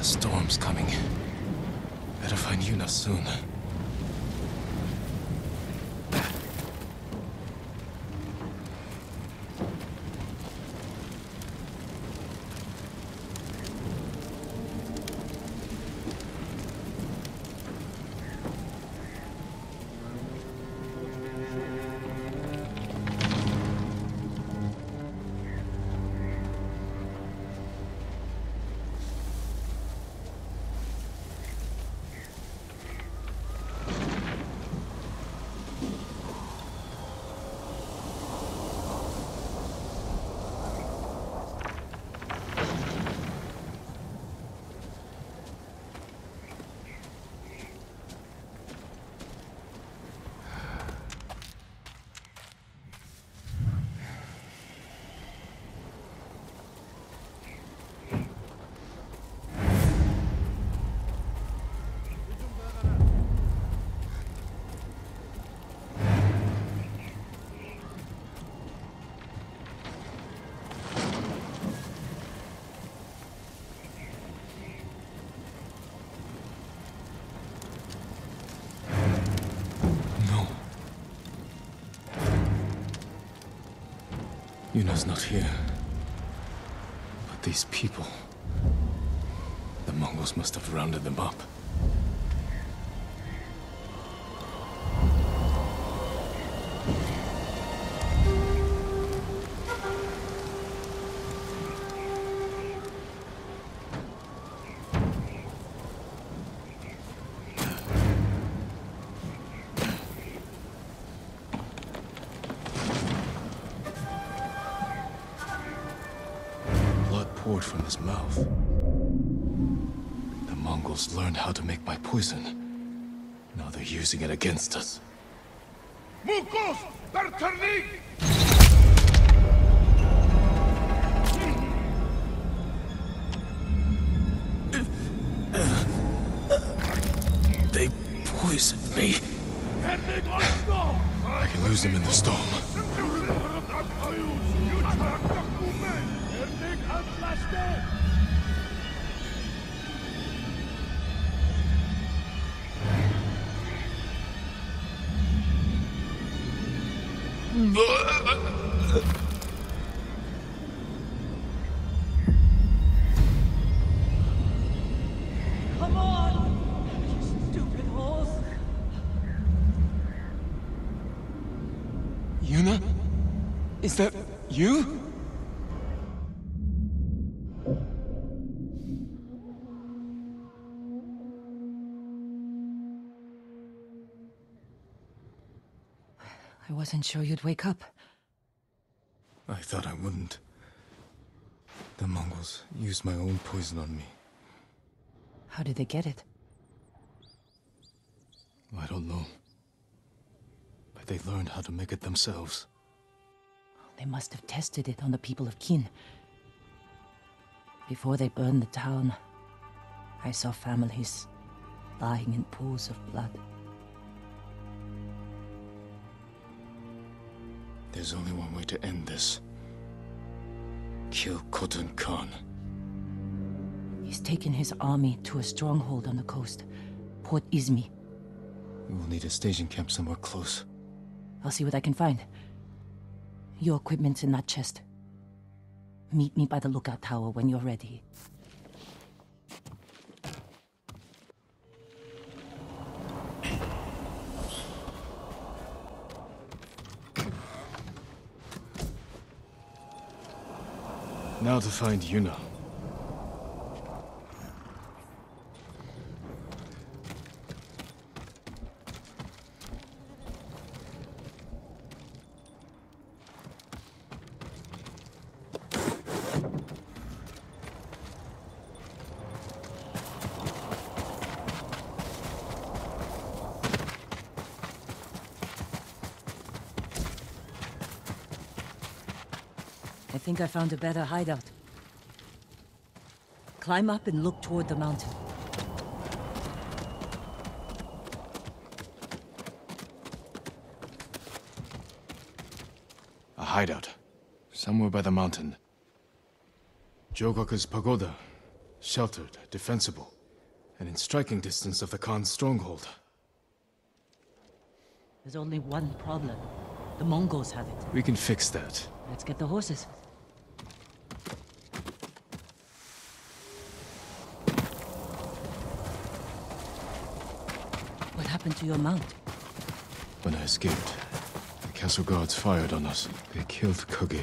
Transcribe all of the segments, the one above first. The storm's coming. Better find Yuna soon. Yuna's not here. But these people... The Mongols must have rounded them up. From his mouth. The Mongols learned how to make my poison. Now they're using it against us. Mukos! Bertarnik! They poisoned me. I can lose them in the storm. Come on, you stupid horse. Yuna? Is that you? I wasn't sure you'd wake up. I thought I wouldn't. The Mongols used my own poison on me. How did they get it? I don't know. But they learned how to make it themselves. They must have tested it on the people of Qin. Before they burned the town, I saw families lying in pools of blood. There's only one way to end this. Kill Khotun Khan. He's taken his army to a stronghold on the coast, Port Izmi. We will need a staging camp somewhere close. I'll see what I can find. Your equipment's in that chest. Meet me by the lookout tower when you're ready. Now to find Yuna. I think I found a better hideout. Climb up and look toward the mountain. A hideout. Somewhere by the mountain. Jogaku's pagoda. Sheltered, defensible, and in striking distance of the Khan's stronghold. There's only one problem. The Mongols have it. We can fix that. Let's get the horses. What happened to your mount? When I escaped, the castle guards fired on us. They killed Kogi.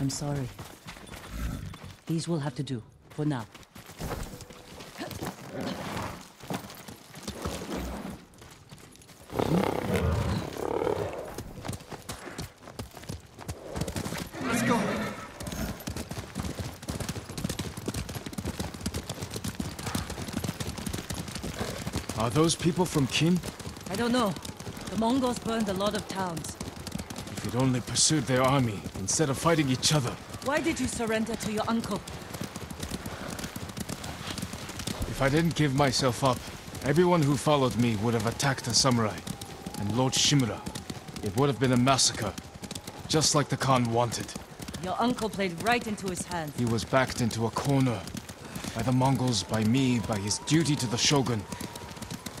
I'm sorry. These will have to do, for now. Are those people from Qin? I don't know. The Mongols burned a lot of towns. If we'd only pursued their army, instead of fighting each other. Why did you surrender to your uncle? If I didn't give myself up, everyone who followed me would have attacked the samurai, and Lord Shimura. It would have been a massacre, just like the Khan wanted. Your uncle played right into his hands. He was backed into a corner. By the Mongols, by me, by his duty to the Shogun.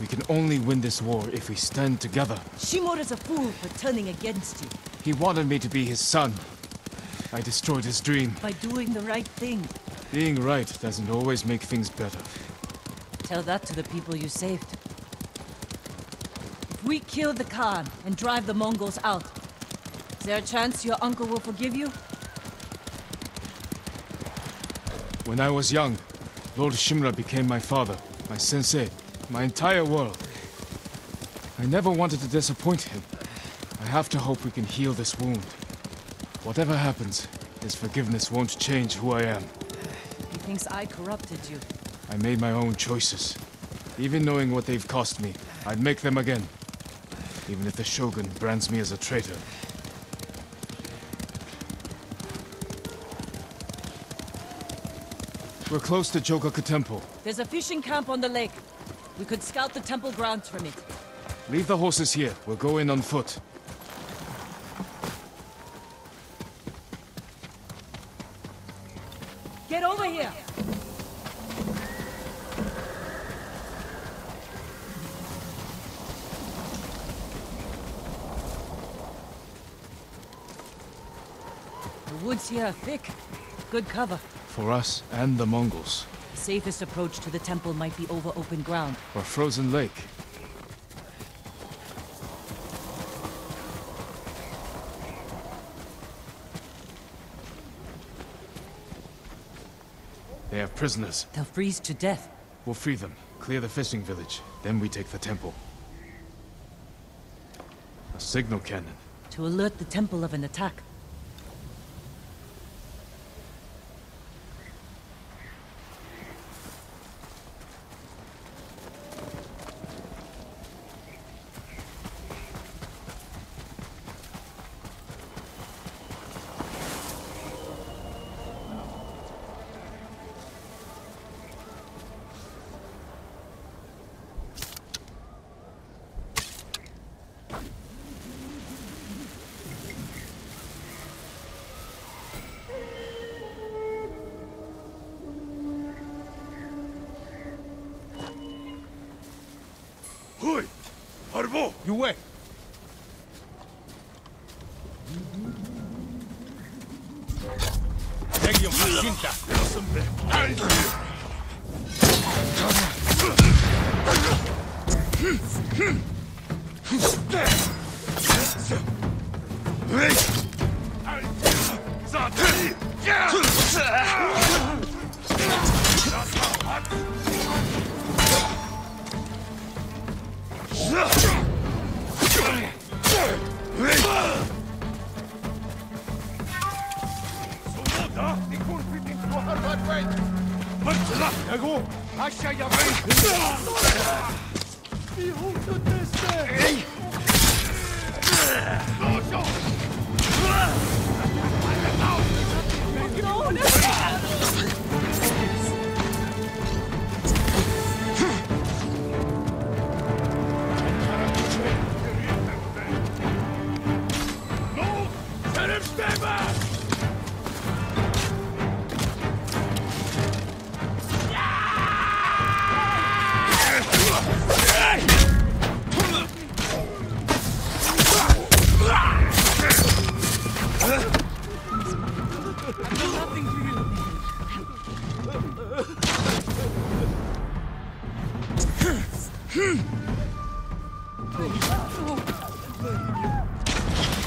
We can only win this war if we stand together. Shimura's a fool for turning against you. He wanted me to be his son. I destroyed his dream. By doing the right thing. Being right doesn't always make things better. Tell that to the people you saved. If we kill the Khan and drive the Mongols out, is there a chance your uncle will forgive you? When I was young, Lord Shimura became my father, my sensei. My entire world. I never wanted to disappoint him. I have to hope we can heal this wound. Whatever happens, his forgiveness won't change who I am. He thinks I corrupted you. I made my own choices. Even knowing what they've cost me, I'd make them again. Even if the Shogun brands me as a traitor. We're close to Jokoku Temple. There's a fishing camp on the lake. We could scout the temple grounds from it. Leave the horses here. We'll go in on foot. Get over here! The woods here are thick. Good cover. For us and the Mongols. The safest approach to the temple might be over open ground. Or frozen lake. They have prisoners. They'll freeze to death. We'll free them, clear the fishing village, then we take the temple. A signal cannon. To alert the temple of an attack. You wait.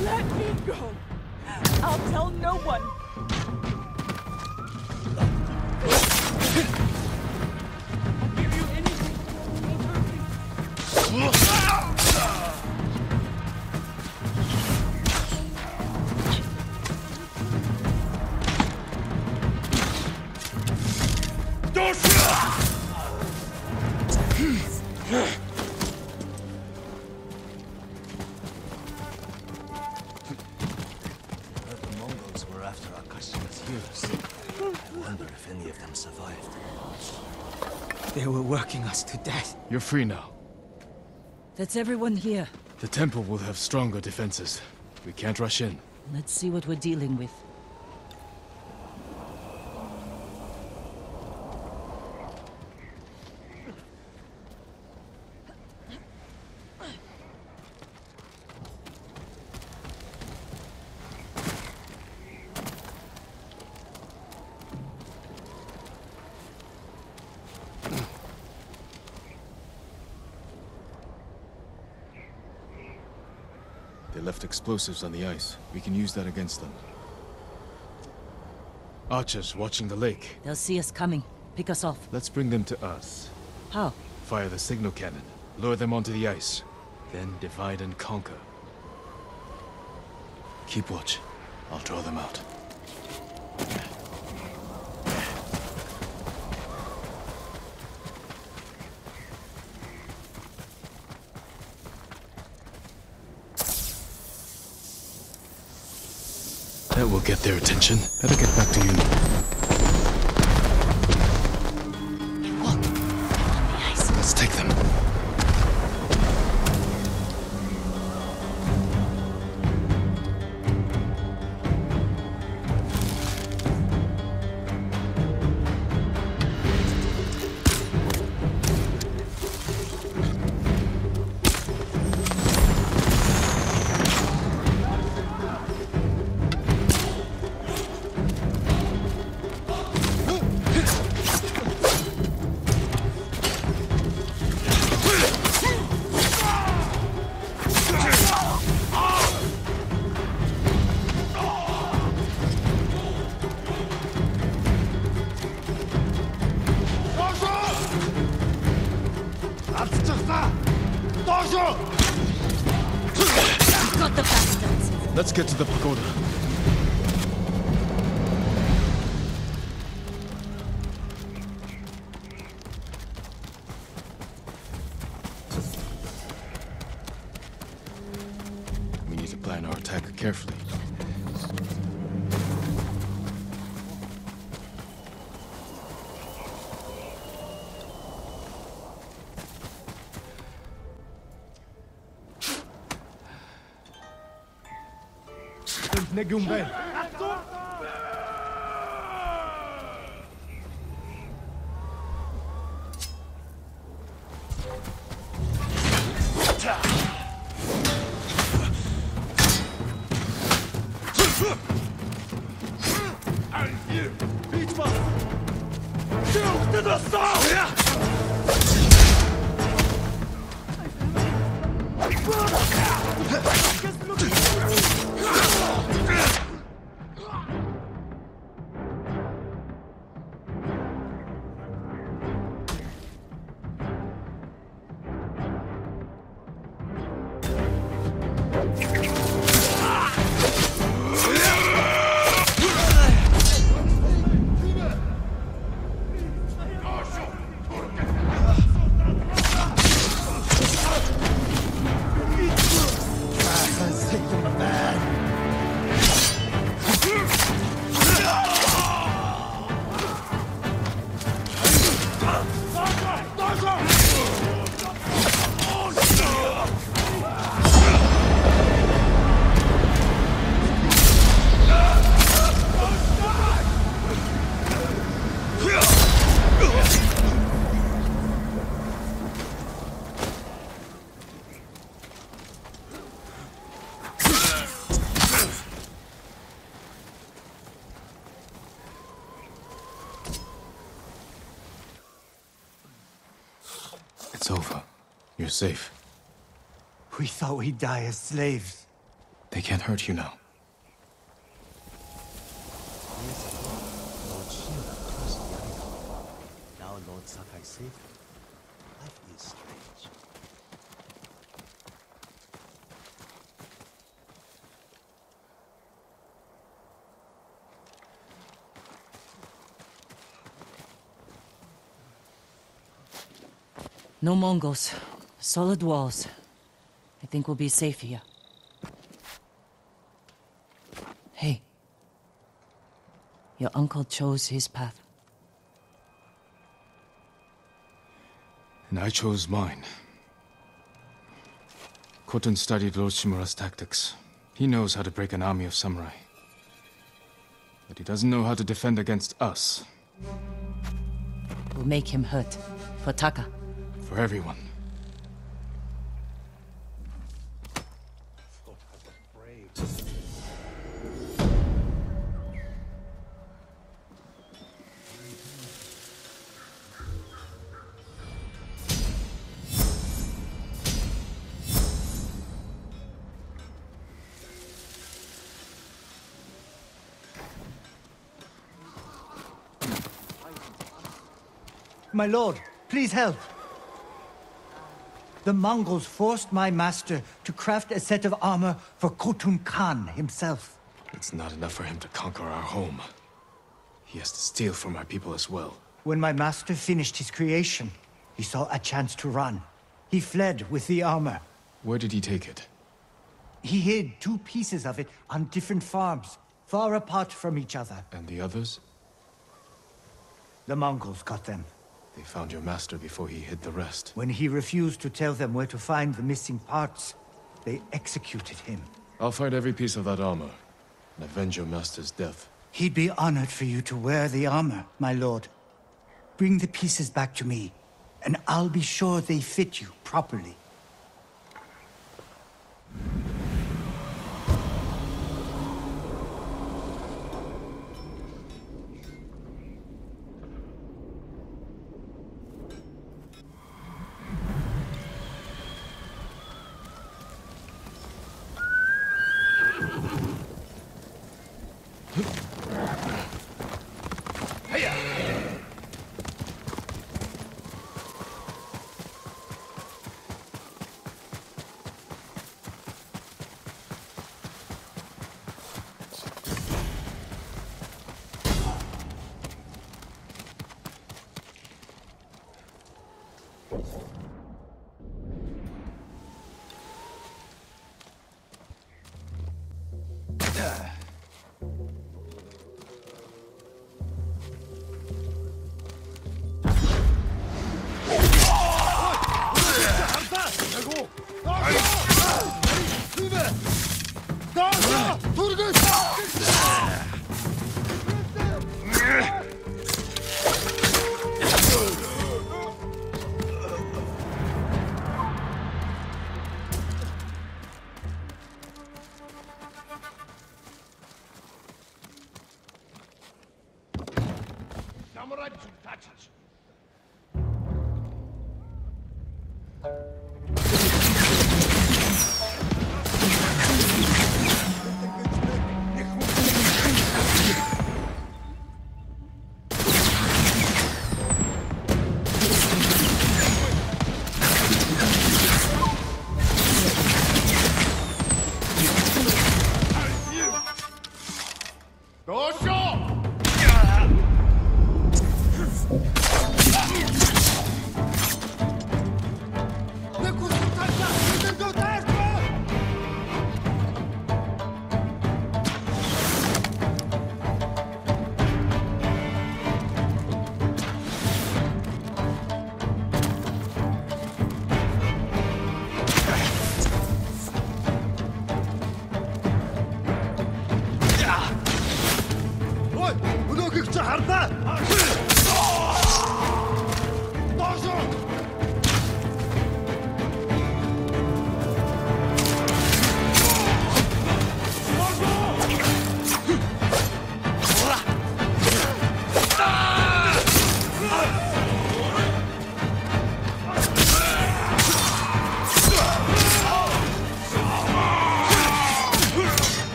Let me go. I'll tell no one. I'll give you anything. To death. You're free now. That's everyone here. The temple will have stronger defenses. We can't rush in. Let's see what we're dealing with. Explosives on the ice. We can use that against them. Archers watching the lake. They'll see us coming. Pick us off. Let's bring them to us. How? Fire the signal cannon. Lure them onto the ice. Then divide and conquer. Keep watch. I'll draw them out. That will get their attention. Better get back to Yuna. Hey, look! They're on the ice. Let's take them. Let's get to the pagoda. We need to plan our attack carefully. Negumbe. It's over. You're safe. We thought we'd die as slaves. They can't hurt you now. Now Lord Sakai safe. Life is strange. No Mongols. Solid walls. I think we'll be safe here. Hey. Your uncle chose his path. And I chose mine. Khotun studied Lord Shimura's tactics. He knows how to break an army of samurai. But he doesn't know how to defend against us. We'll make him hurt. For Taka. For everyone. My lord, please help. The Mongols forced my master to craft a set of armor for Khotun Khan himself. It's not enough for him to conquer our home. He has to steal from our people as well. When my master finished his creation, he saw a chance to run. He fled with the armor. Where did he take it? He hid two pieces of it on different farms, far apart from each other. And the others? The Mongols got them. They found your master before he hid the rest. When he refused to tell them where to find the missing parts, they executed him. I'll find every piece of that armor and avenge your master's death. He'd be honored for you to wear the armor, my lord. Bring the pieces back to me, and I'll be sure they fit you properly.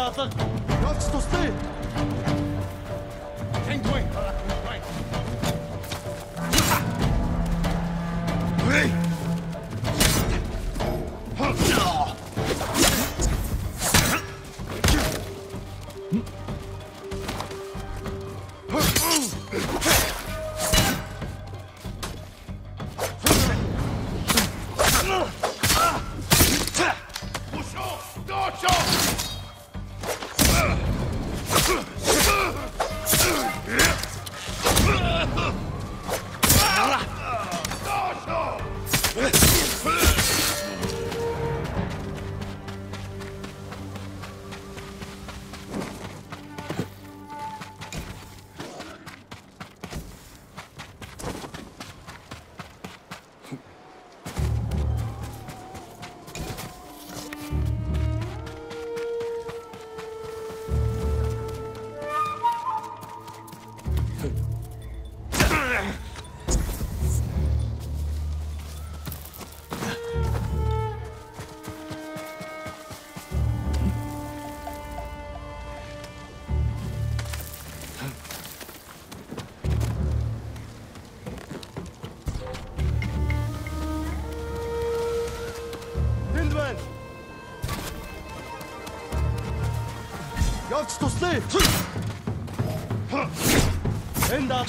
Data. That's to stay. Can't wait. Hey. To stay. End up.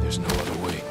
There's no other way.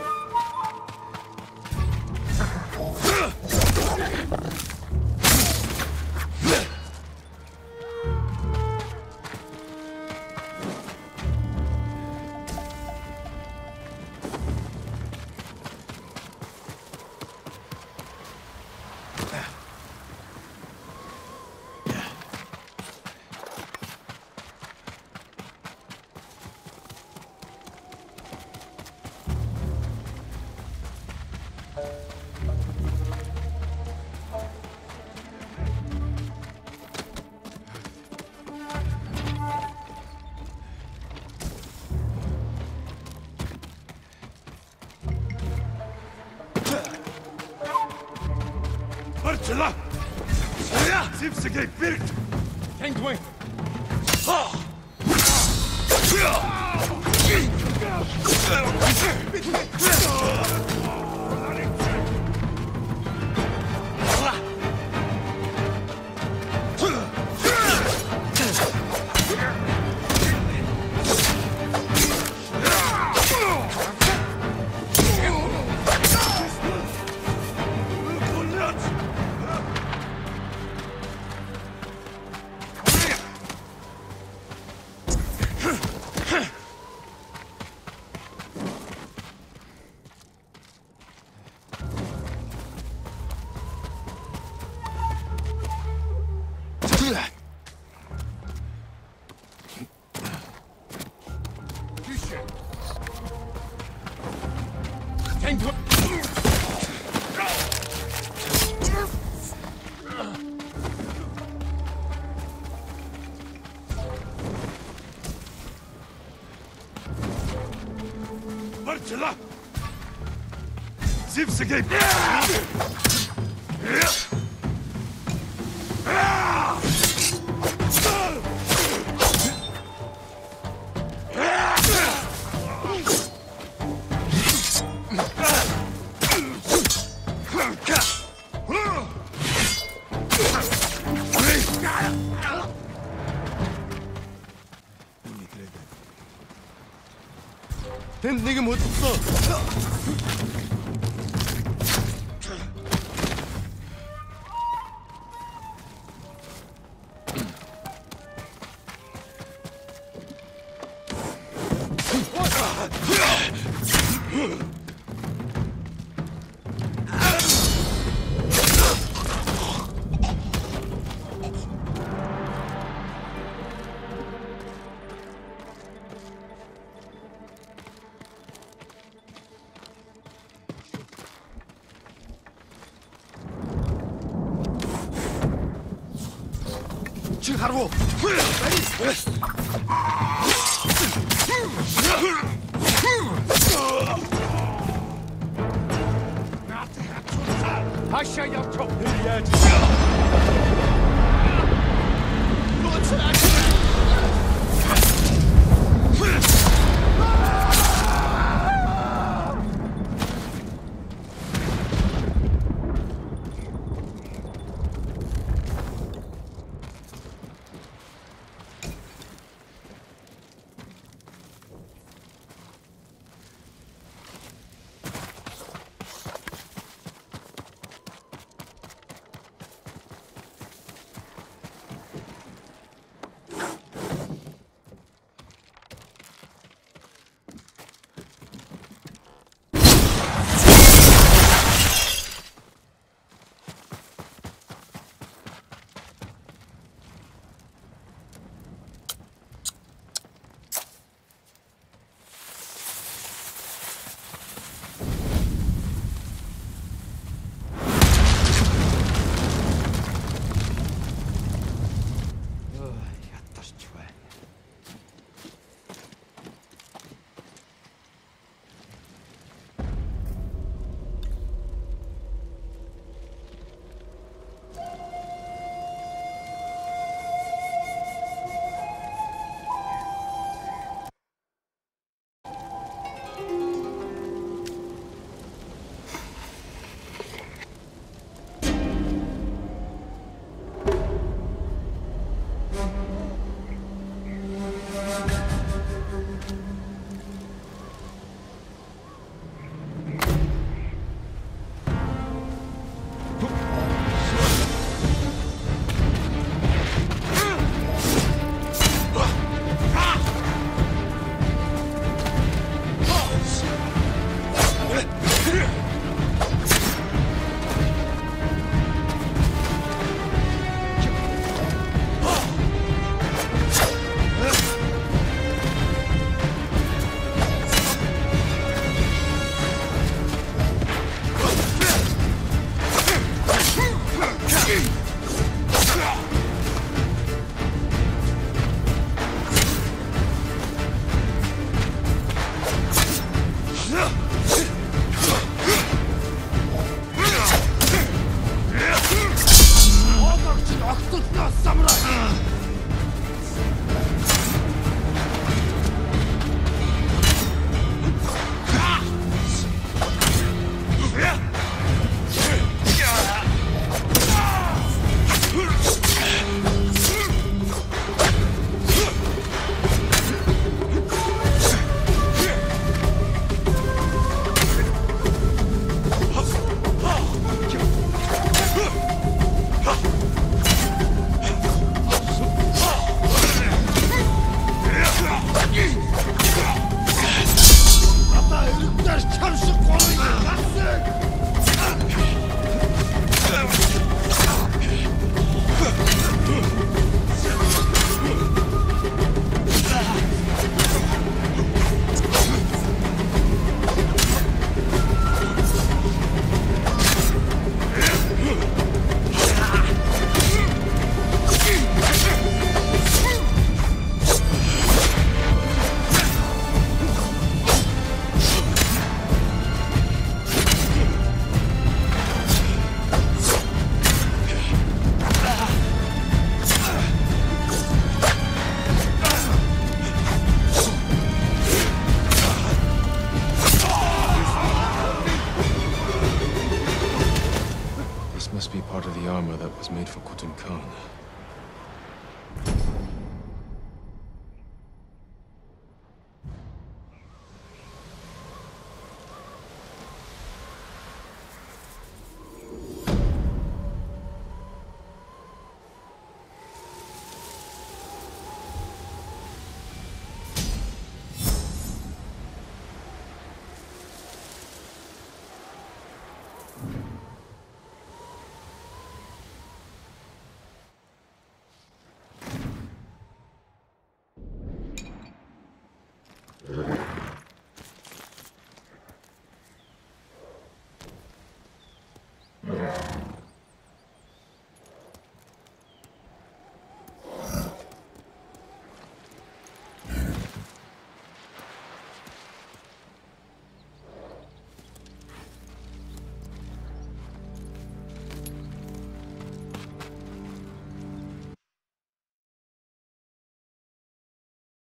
was made for Khotun Khan.